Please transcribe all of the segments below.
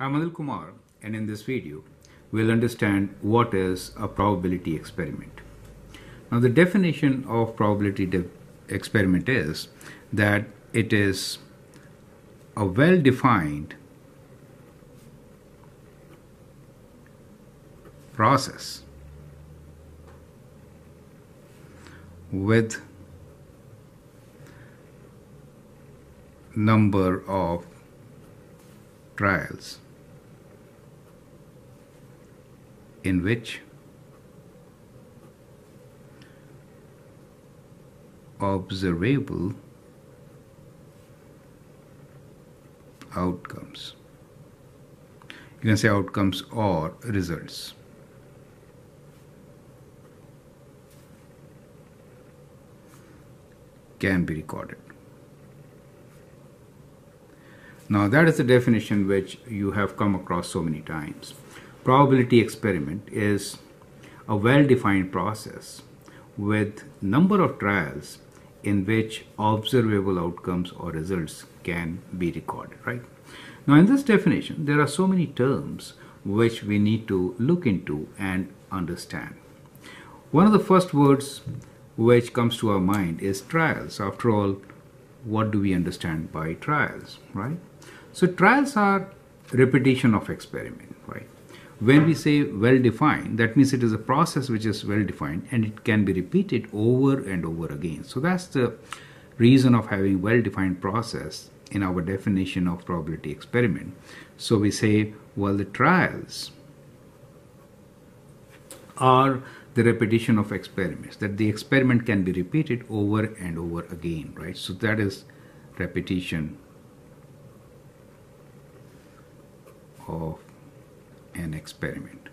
I'm Anil Kumar, and in this video we'll understand what is a probability experiment. Now the definition of probability experiment is that it is a well-defined process with number of trials in which observable outcomes, you can say outcomes or results, can be recorded. Now that is the definition which you have come across so many times. Probability experiment is a well-defined process with number of trials in which observable outcomes or results can be recorded, right? Now in this definition there are so many terms which we need to look into and understand. One of the first words which comes to our mind is trials. After all, what do we understand by trials, right? So trials are repetition of experiment, right? When we say well-defined, that means it is a process which is well-defined and it can be repeated over and over again. So that's the reason of having well-defined process in our definition of probability experiment. So we say, well, the trials are the repetition of experiments, that the experiment can be repeated over and over again, right? So that is repetition of an experiment.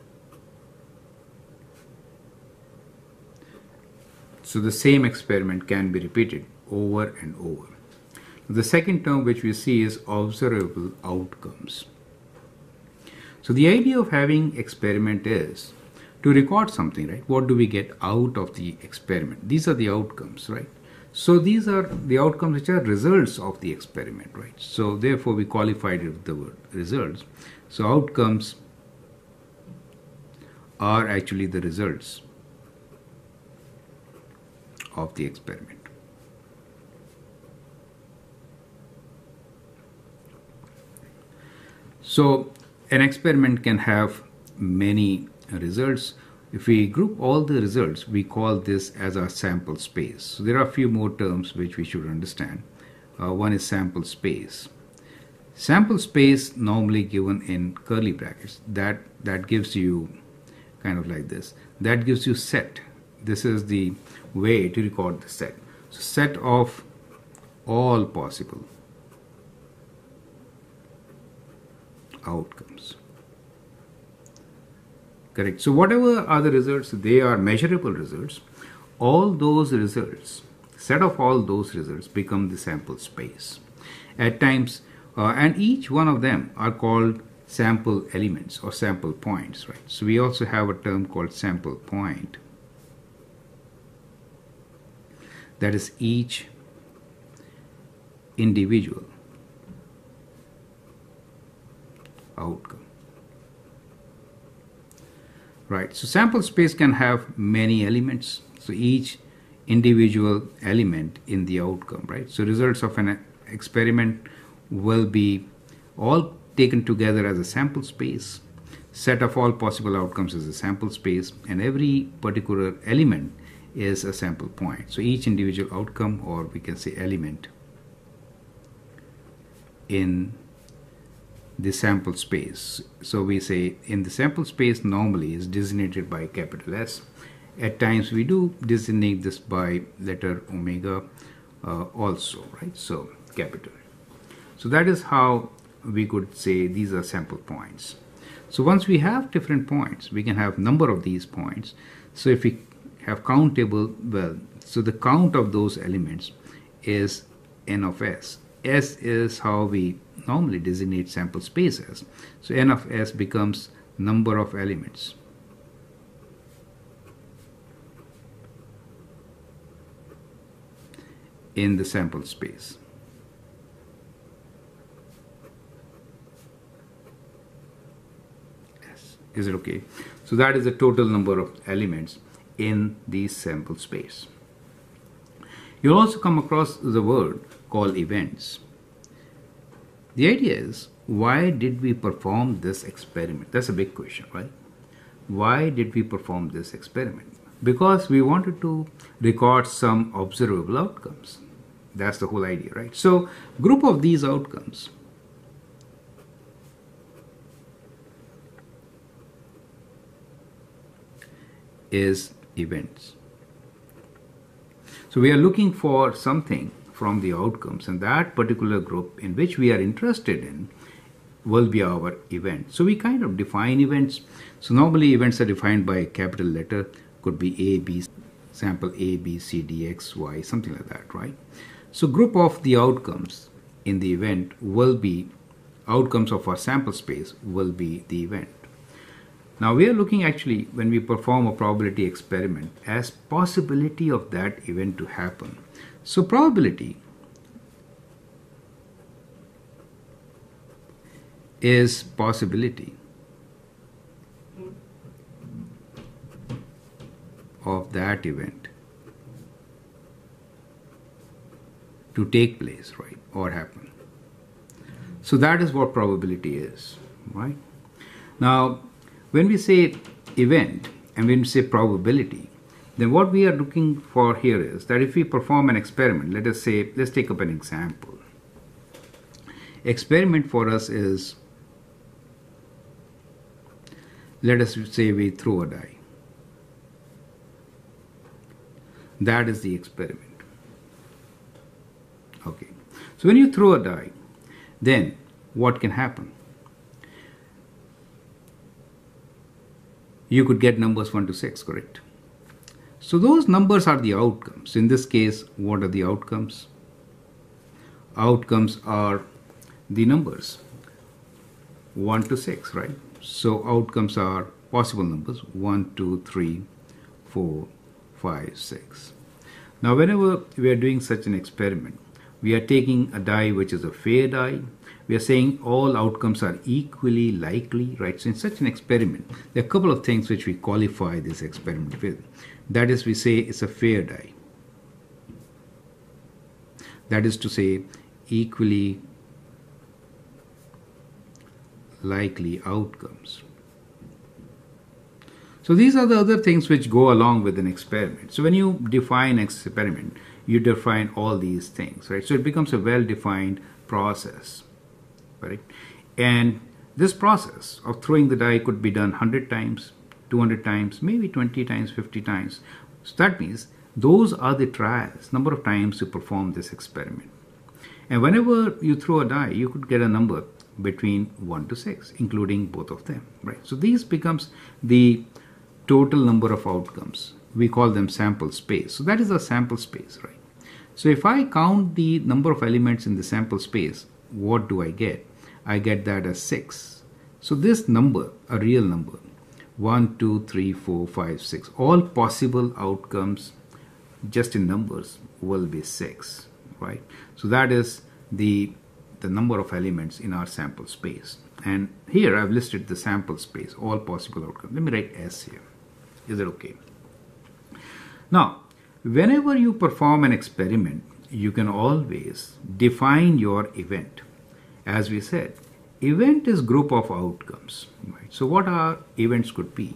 So the same experiment can be repeated over and over. The second term which we see is observable outcomes. So the idea of having experiment is to record something, right? What do we get out of the experiment? These are the outcomes, right? So these are the outcomes which are results of the experiment, right? So therefore we qualified it with the word results. So outcomes are actually the results of the experiment. So an experiment can have many results. If we group all the results, we call this as our sample space. So there are a few more terms which we should understand. One is sample space. Sample space normally given in curly brackets. That gives you kind of like this. That gives you set. This is the way to record the set. So set of all possible outcomes. Correct. So whatever are the results, they are measurable results. All those results, set of all those results, become the sample space. At times, and each one of them are called sample elements or sample points, right? So we also have a term called sample point. That is each individual outcome. Right, so sample space can have many elements. So each individual element in the outcome, right? So results of an experiment will be all taken together as a sample space. Set of all possible outcomes is a sample space, and every particular element is a sample point. So each individual outcome, or we can say element, in the sample space. So we say in the sample space normally is designated by capital S. At times we do designate this by letter omega also, right? So capital. So that is how we could say these are sample points. So once we have different points, we can have number of these points. So if we have countable, well, so the count of those elements is n of s. S is how we normally designate sample space as. So n of s becomes number of elements in the sample space. Is it okay? So that is the total number of elements in the sample space. You'll also come across the word called events. The idea is, why did we perform this experiment? That's a big question, right? Why did we perform this experiment? Because we wanted to record some observable outcomes. That's the whole idea, right? So group of these outcomes is events. So we are looking for something from the outcomes, and that particular group in which we are interested in will be our event. So we kind of define events. So normally events are defined by a capital letter, could be A, B, sample A, B, C, D, X, Y, something like that, right? So group of the outcomes in the event will be, outcomes of our sample space will be the event. Now we are looking actually, when we perform a probability experiment, as possibility of that event to happen. So probability is possibility of that event to take place, right, or happen. So that is what probability is, right? Now when we say event and when we say probability, then what we are looking for here is that if we perform an experiment, let us say, let's take up an example. Experiment for us is, let us say we throw a die. That is the experiment. Okay. So when you throw a die, then what can happen? You could get numbers 1 to 6, correct? So those numbers are the outcomes. In this case, what are the outcomes? Outcomes are the numbers 1 to 6, right? So outcomes are possible numbers 1, 2, 3, 4, 5, 6. Now whenever we are doing such an experiment, we are taking a die which is a fair die. We are saying all outcomes are equally likely, right? So in such an experiment, there are a couple of things which we qualify this experiment with. That is, we say it's a fair die. That is to say, equally likely outcomes. So these are the other things which go along with an experiment. So when you define experiment, you define all these things, right? So it becomes a well-defined process, right? And this process of throwing the die could be done 100 times, 200 times, maybe 20 times, 50 times. So that means those are the trials, number of times you perform this experiment. And whenever you throw a die, you could get a number between 1 to 6, including both of them, right? So these becomes the total number of outcomes. We call them sample space. So that is our sample space, right? So if I count the number of elements in the sample space, what do I get? I get that as 6. So this number, a real number, 1, 2, 3, 4, 5, 6, all possible outcomes just in numbers will be 6, right? So that is the number of elements in our sample space. And here I've listed the sample space, all possible outcomes. Let me write S here. Is it okay? Now, whenever you perform an experiment, you can always define your event. As we said, event is group of outcomes, right? So what are events could be?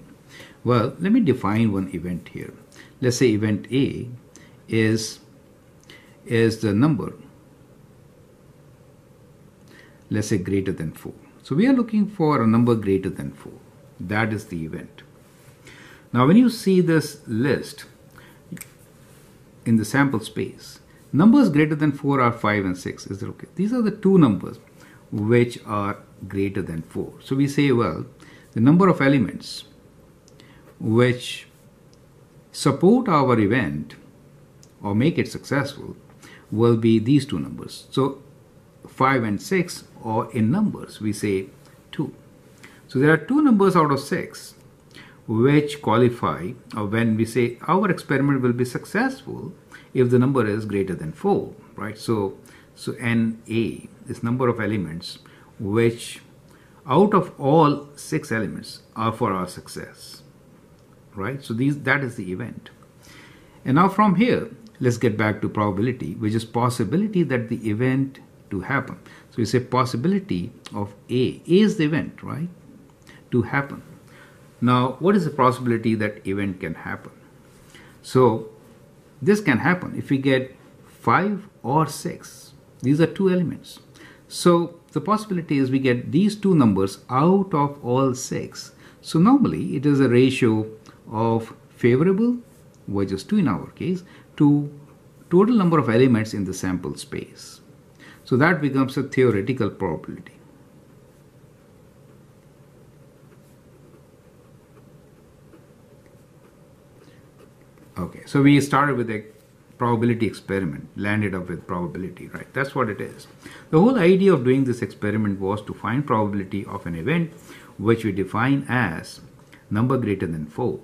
Well, let me define one event here. Let's say event A is the number, let's say greater than 4. So we are looking for a number greater than 4. That is the event. Now when you see this list in the sample space, numbers greater than 4 are 5 and 6. Is that okay? These are the two numbers which are greater than 4. So we say, well, the number of elements which support our event or make it successful will be these two numbers. So 5 and 6, or in numbers, we say 2. So there are two numbers out of 6 which qualify, or when we say our experiment will be successful if the number is greater than 4, right? So NA is number of elements which out of all 6 elements are for our success, right? So that is the event. And now from here, let's get back to probability, which is possibility that the event to happen. So we say possibility of A is the event, right, to happen. Now, what is the possibility that event can happen? So this can happen if we get 5 or 6. These are 2 elements. So the possibility is we get these 2 numbers out of all 6. So normally it is a ratio of favorable, which is 2 in our case, to total number of elements in the sample space. So that becomes a theoretical probability. Okay, so we started with a probability experiment, landed up with probability, right? That's what it is. The whole idea of doing this experiment was to find probability of an event which we define as number greater than 4.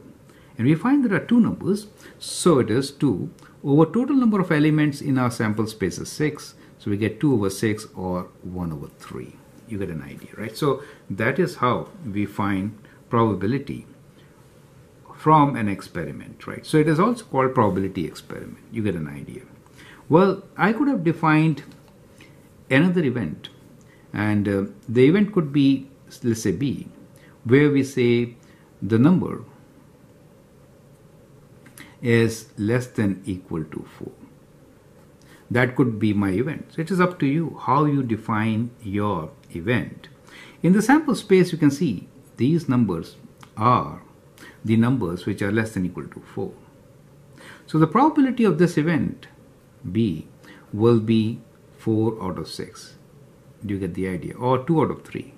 And we find there are 2 numbers, so it is 2 over total number of elements in our sample space is 6. So we get 2 over 6 or 1 over 3. You get an idea, right? So that is how we find probability from an experiment, right? So it is also called probability experiment. You get an idea. Well, I could have defined another event, and the event could be, let's say B, where we say the number is less than equal to 4. That could be my event. So it is up to you how you define your event. In the sample space, you can see these numbers are the numbers which are less than equal to 4. So the probability of this event B will be 4 out of 6. Do you get the idea? Or 2 out of 3.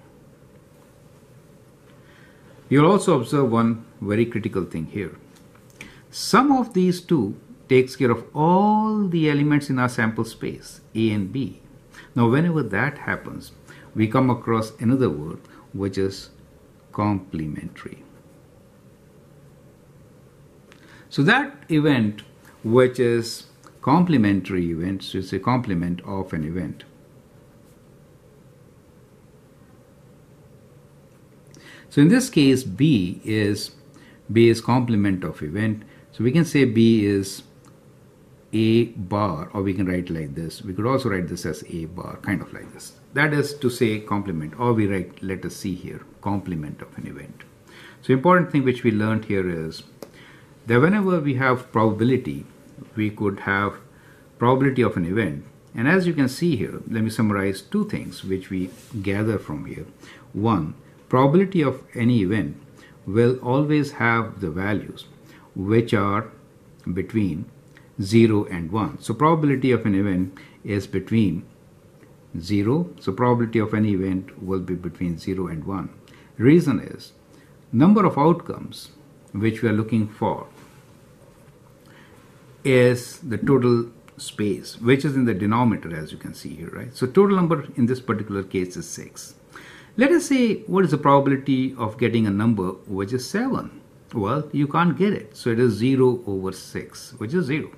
You'll also observe one very critical thing here. Sum of these 2 takes care of all the elements in our sample space, A and B. Now whenever that happens, we come across another word which is complementary. So that event which is complementary event, so it's a complement of an event. So in this case, B is complement of event. So we can say B is A bar, or we can write like this. We could also write this as A bar, kind of like this. That is to say complement, or we write, let us see here, complement of an event. So important thing which we learned here is that whenever we have probability, we could have probability of an event. And as you can see here, let me summarize 2 things which we gather from here. 1, probability of any event will always have the values which are between 0 and 1. So probability of an event is between 0. So probability of any event will be between 0 and 1. Reason is number of outcomes which we are looking for is the total space, which is in the denominator, as you can see here, right? So total number in this particular case is 6. Let us say, what is the probability of getting a number which is 7? Well, you can't get it. So it is 0 over 6, which is 0.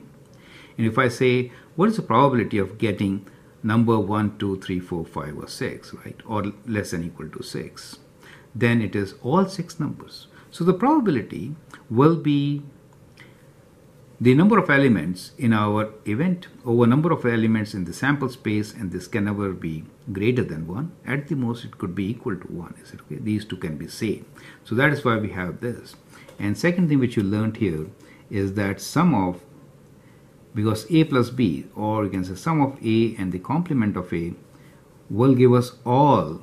And if I say, what is the probability of getting number 1, 2, 3, 4, 5, or 6, right? Or less than equal to 6. Then it is all 6 numbers. So the probability will be the number of elements in our event over number of elements in the sample space, and this can never be greater than 1. At the most, it could be equal to 1. Is it okay? These 2 can be same. So that is why we have this. And second thing which you learned here is that sum of, because A plus B, or you can say sum of A and the complement of A, will give us all,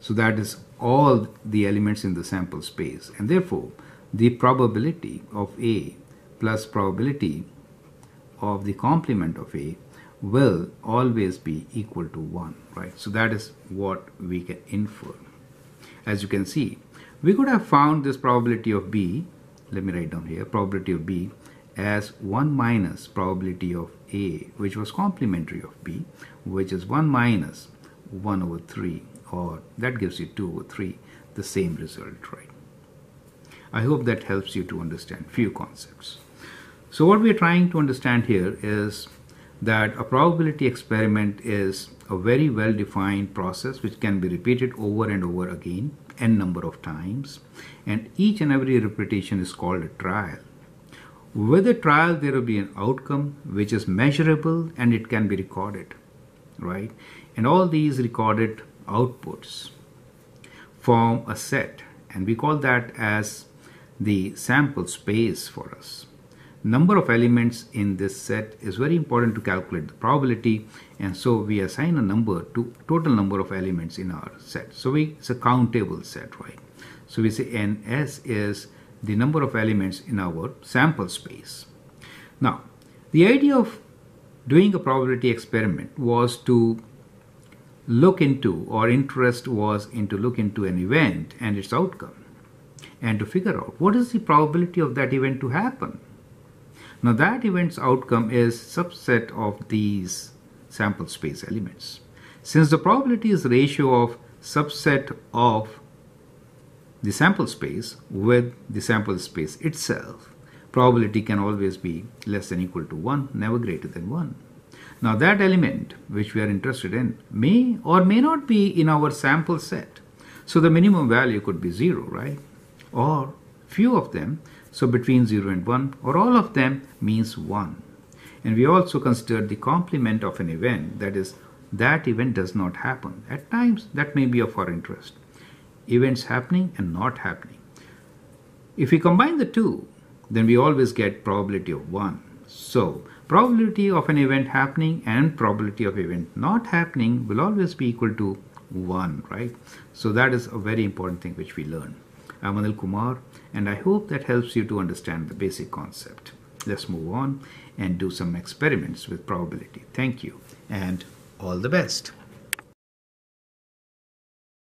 so that is all the elements in the sample space. And therefore, the probability of A plus probability of the complement of A will always be equal to 1, right? So that is what we can infer. As you can see, we could have found this probability of B, let me write down here, probability of B as 1 minus probability of A, which was complementary of B, which is 1 minus 1 over 3, or that gives you 2 over 3, the same result, right? I hope that helps you to understand few concepts. So what we are trying to understand here is that a probability experiment is a very well-defined process which can be repeated over and over again, n number of times, and each and every repetition is called a trial. With a trial, there will be an outcome which is measurable and it can be recorded, right? And all these recorded outputs form a set, and we call that as the sample space for us. Number of elements in this set is very important to calculate the probability, and so we assign a number to total number of elements in our set. So it's a countable set, right? So we say NS is the number of elements in our sample space. Now, the idea of doing a probability experiment was to look into, or interest was in to look into an event and its outcome, and to figure out what is the probability of that event to happen. Now, that event's outcome is subset of these sample space elements. Since the probability is ratio of subset of the sample space with the sample space itself, probability can always be less than equal to 1, never greater than 1. Now, that element which we are interested in may or may not be in our sample set. So the minimum value could be 0, right? Or few of them. So between 0 and 1, or all of them, means 1. And we also consider the complement of an event, that is, that event does not happen. At times, that may be of our interest. Events happening and not happening. If we combine the two, then we always get probability of 1. So probability of an event happening and probability of event not happening will always be equal to 1, right? So that is a very important thing which we learn. I'm Anil Kumar, and I hope that helps you to understand the basic concept. Let's move on and do some experiments with probability. Thank you, and all the best.